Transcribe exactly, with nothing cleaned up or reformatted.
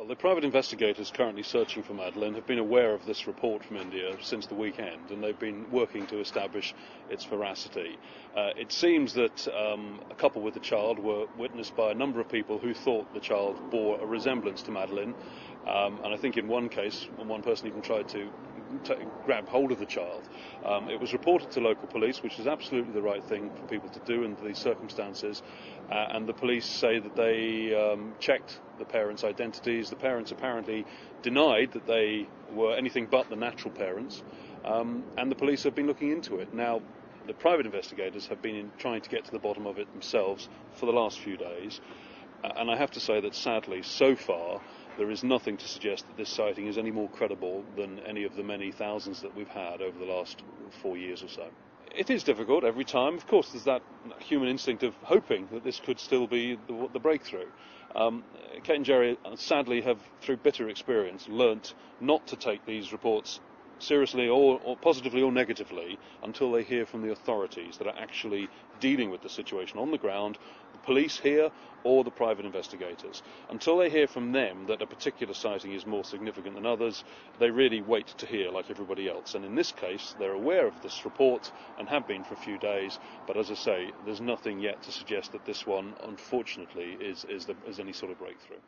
Well, the private investigators currently searching for Madeleine have been aware of this report from India since the weekend, and they've been working to establish its veracity. Uh, it seems that um, a couple with the child were witnessed by a number of people who thought the child bore a resemblance to Madeleine, um, and I think in one case, one person even tried to T grab hold of the child. Um, it was reported to local police, which is absolutely the right thing for people to do under these circumstances, uh, and the police say that they um, checked the parents' identities. The parents apparently denied that they were anything but the natural parents, um, and the police have been looking into it. Now, the private investigators have been in trying to get to the bottom of it themselves for the last few days, uh, and I have to say that sadly, so far, there is nothing to suggest that this sighting is any more credible than any of the many thousands that we've had over the last four years or so. It is difficult every time. Of course, there's that human instinct of hoping that this could still be the, the breakthrough. Um, Kate and Jerry, sadly, have, through bitter experience, learnt not to take these reports seriously or, or positively or negatively until they hear from the authorities that are actually dealing with the situation on the ground, the police here or the private investigators. Until they hear from them that a particular sighting is more significant than others, they really wait to hear like everybody else. And in this case, they're aware of this report and have been for a few days, but as I say, there's nothing yet to suggest that this one, unfortunately, is, is, the, is any sort of breakthrough.